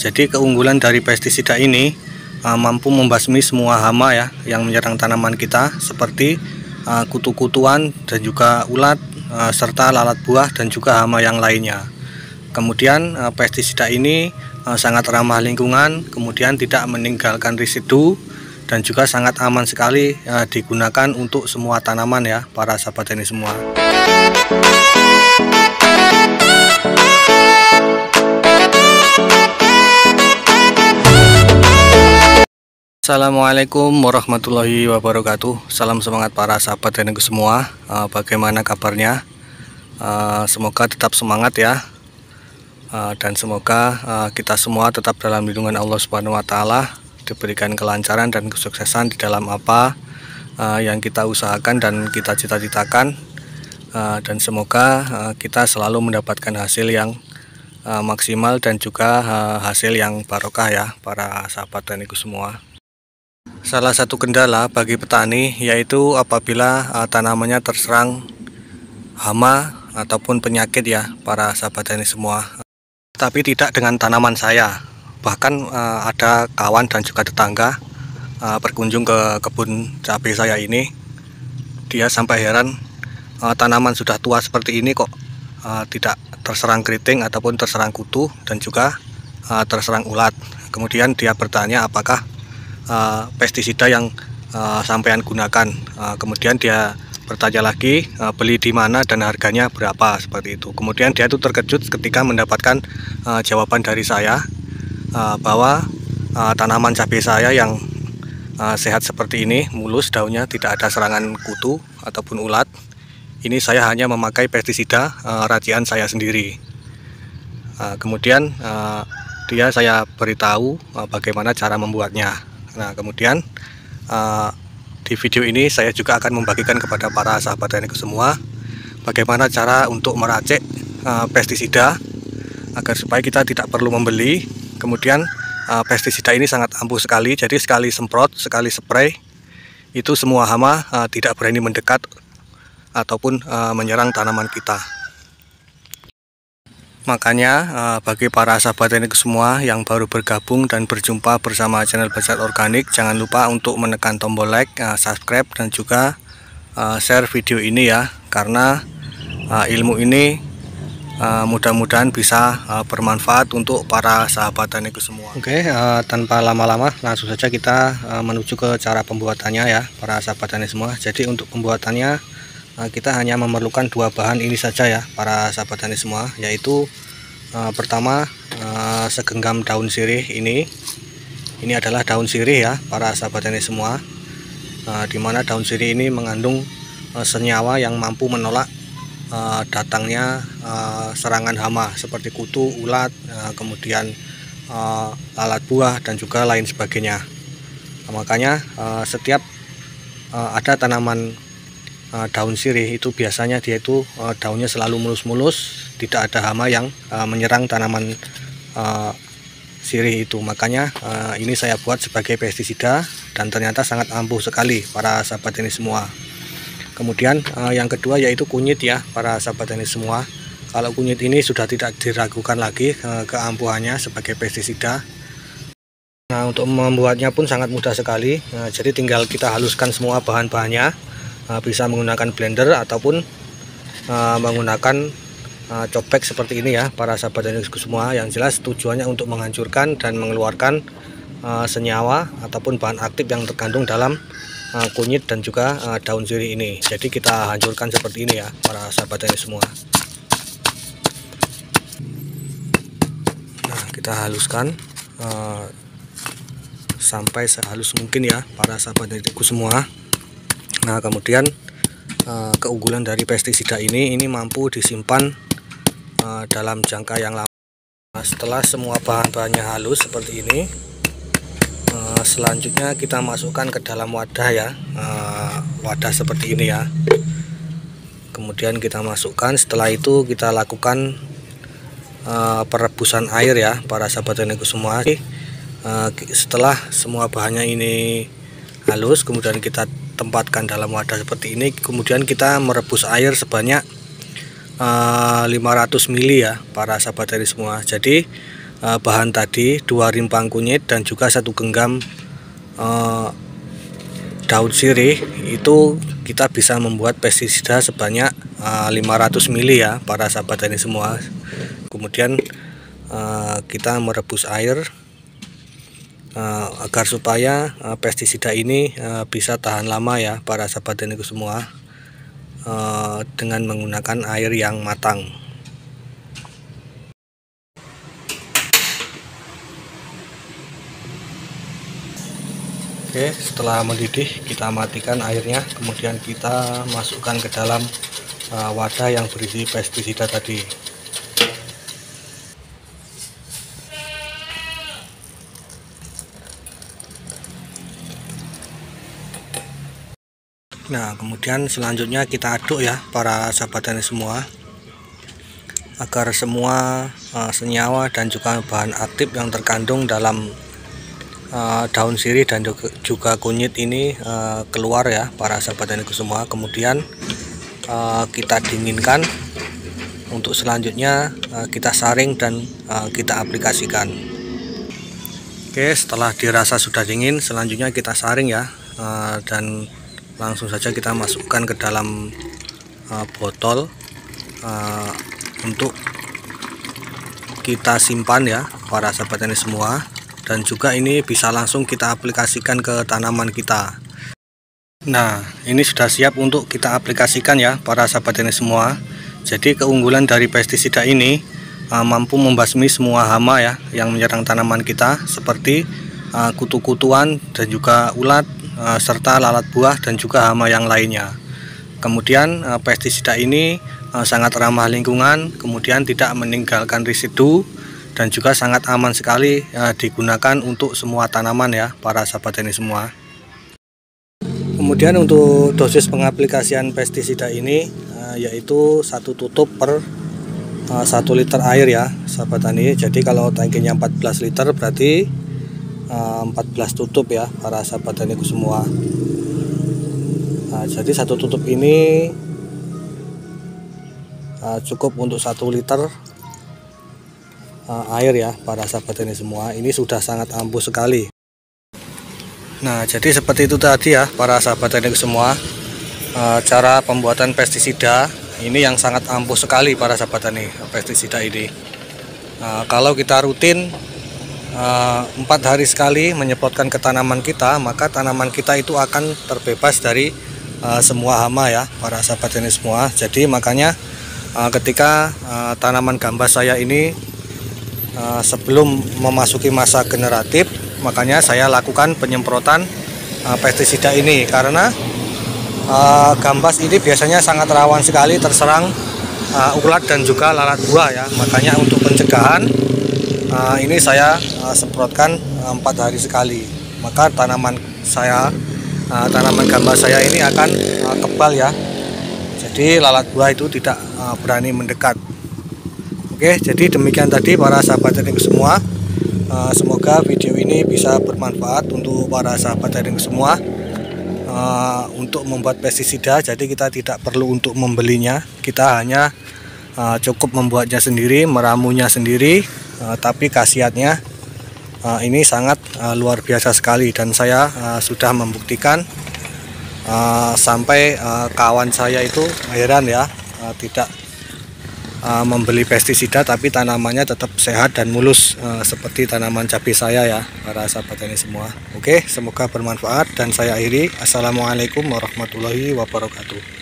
Jadi keunggulan dari pestisida ini mampu membasmi semua hama ya yang menyerang tanaman kita, seperti kutu-kutuan dan juga ulat serta lalat buah dan juga hama yang lainnya. Kemudian pestisida ini sangat ramah lingkungan, kemudian tidak meninggalkan residu dan juga sangat aman sekali digunakan untuk semua tanaman ya para sahabat tani semua. Assalamualaikum warahmatullahi wabarakatuh. Salam semangat para sahabat taniku semua. Bagaimana kabarnya? Semoga tetap semangat ya. Dan semoga kita semua tetap dalam lindungan Allah Subhanahu wa taala, diberikan kelancaran dan kesuksesan di dalam apa yang kita usahakan dan kita cita-citakan. Dan semoga kita selalu mendapatkan hasil yang maksimal dan juga hasil yang barokah ya para sahabat taniku semua. Salah satu kendala bagi petani yaitu apabila tanamannya terserang hama ataupun penyakit ya para sahabat tani semua. Tapi tidak dengan tanaman saya. Bahkan ada kawan dan juga tetangga berkunjung ke kebun cabai saya ini. Dia sampai heran tanaman sudah tua seperti ini kok tidak terserang keriting ataupun terserang kutu dan juga terserang ulat. Kemudian dia bertanya apakah pestisida yang sampean gunakan. Kemudian dia bertanya lagi beli di mana dan harganya berapa seperti itu. Kemudian dia itu terkejut ketika mendapatkan jawaban dari saya bahwa tanaman cabai saya yang sehat seperti ini, mulus daunnya, tidak ada serangan kutu ataupun ulat. Ini saya hanya memakai pestisida racikan saya sendiri. Kemudian dia saya beritahu bagaimana cara membuatnya. Nah kemudian di video ini saya juga akan membagikan kepada para sahabat taniku semua bagaimana cara untuk meracik pestisida agar supaya kita tidak perlu membeli. Kemudian pestisida ini sangat ampuh sekali, jadi sekali semprot, sekali spray itu semua hama tidak berani mendekat ataupun menyerang tanaman kita. Makanya bagi para sahabat taniku semua yang baru bergabung dan berjumpa bersama channel Bacat Organik, jangan lupa untuk menekan tombol like, subscribe dan juga share video ini ya, karena ilmu ini mudah-mudahan bisa bermanfaat untuk para sahabat taniku semua. Oke, tanpa lama-lama langsung saja kita menuju ke cara pembuatannya ya para sahabat tani semua. Jadi untuk pembuatannya kita hanya memerlukan dua bahan ini saja ya para sahabat tani semua, yaitu pertama segenggam daun sirih. Ini adalah daun sirih ya para sahabat tani semua, dimana daun sirih ini mengandung senyawa yang mampu menolak datangnya serangan hama seperti kutu, ulat, kemudian lalat buah dan juga lain sebagainya. Makanya setiap ada tanaman daun sirih itu biasanya dia itu daunnya selalu mulus-mulus, tidak ada hama yang menyerang tanaman sirih itu. Makanya ini saya buat sebagai pestisida dan ternyata sangat ampuh sekali para sahabat tani semua. Kemudian yang kedua yaitu kunyit ya para sahabat tani semua. Kalau kunyit ini sudah tidak diragukan lagi keampuhannya sebagai pestisida. Nah untuk membuatnya pun sangat mudah sekali, jadi tinggal kita haluskan semua bahan-bahannya. Bisa menggunakan blender ataupun menggunakan cobek seperti ini ya para sahabat taniku semua. Yang jelas tujuannya untuk menghancurkan dan mengeluarkan senyawa ataupun bahan aktif yang terkandung dalam kunyit dan juga daun sirih ini. Jadi kita hancurkan seperti ini ya para sahabat taniku semua. Nah kita haluskan sampai sehalus mungkin ya para sahabat taniku semua. Nah kemudian keunggulan dari pestisida ini mampu disimpan dalam jangka yang lama. Setelah semua bahan-bahannya halus seperti ini, selanjutnya kita masukkan ke dalam wadah ya, wadah seperti ini ya. Kemudian kita masukkan, setelah itu kita lakukan perebusan air ya para sahabat taniku semua. Setelah semua bahannya ini halus, kemudian kita tempatkan dalam wadah seperti ini, kemudian kita merebus air sebanyak 500 ml ya para sahabat tani semua. Jadi bahan tadi, 2 rimpang kunyit dan juga 1 genggam daun sirih, itu kita bisa membuat pestisida sebanyak 500 ml ya para sahabat tani semua. Kemudian kita merebus air agar supaya pestisida ini bisa tahan lama ya para sahabat tani semua, dengan menggunakan air yang matang. Oke, setelah mendidih kita matikan airnya, kemudian kita masukkan ke dalam wadah yang berisi pestisida tadi. Nah, kemudian selanjutnya kita aduk ya para sahabat tani semua, agar semua senyawa dan juga bahan aktif yang terkandung dalam daun sirih dan juga kunyit ini keluar ya para sahabat taniku semua. Kemudian kita dinginkan. Untuk selanjutnya kita saring dan kita aplikasikan. Oke, setelah dirasa sudah dingin, selanjutnya kita saring ya, dan langsung saja kita masukkan ke dalam botol untuk kita simpan ya para sahabat tani semua. Dan juga ini bisa langsung kita aplikasikan ke tanaman kita. Nah, ini sudah siap untuk kita aplikasikan ya para sahabat tani semua. Jadi keunggulan dari pestisida ini mampu membasmi semua hama ya yang menyerang tanaman kita, seperti kutu-kutuan dan juga ulat, serta lalat buah dan juga hama yang lainnya. Kemudian pestisida ini sangat ramah lingkungan, kemudian tidak meninggalkan residu, dan juga sangat aman sekali digunakan untuk semua tanaman ya para sahabat tani semua. Kemudian untuk dosis pengaplikasian pestisida ini yaitu 1 tutup per 1 liter air ya sahabat tani. Jadi kalau tangkinya 14 liter berarti 14 tutup ya para sahabat taniku semua. Nah, jadi 1 tutup ini cukup untuk 1 liter air ya para sahabat tani semua. Ini sudah sangat ampuh sekali. Nah, jadi seperti itu tadi ya para sahabat tani semua, cara pembuatan pestisida ini yang sangat ampuh sekali para sahabat tani. Pestisida ini kalau kita rutin 4 hari sekali menyemprotkan ke tanaman kita, maka tanaman kita itu akan terbebas dari semua hama ya para sahabat tani semua. Jadi makanya ketika tanaman gambas saya ini sebelum memasuki masa generatif, makanya saya lakukan penyemprotan pestisida ini, karena gambas ini biasanya sangat rawan sekali terserang ulat dan juga lalat buah ya. Makanya untuk pencegahan ini saya semprotkan 4 hari sekali, maka tanaman gambas saya ini akan kebal ya, jadi lalat buah itu tidak berani mendekat. Oke, jadi demikian tadi para sahabat taniku semua. Semoga video ini bisa bermanfaat untuk para sahabat taniku semua untuk membuat pestisida. Jadi kita tidak perlu untuk membelinya, kita hanya cukup membuatnya sendiri, meramunya sendiri. Tapi khasiatnya ini sangat luar biasa sekali, dan saya sudah membuktikan sampai kawan saya itu heran ya, tidak membeli pestisida tapi tanamannya tetap sehat dan mulus seperti tanaman cabai saya ya para sahabat tani semua. Oke, semoga bermanfaat dan saya akhiri. Assalamualaikum warahmatullahi wabarakatuh.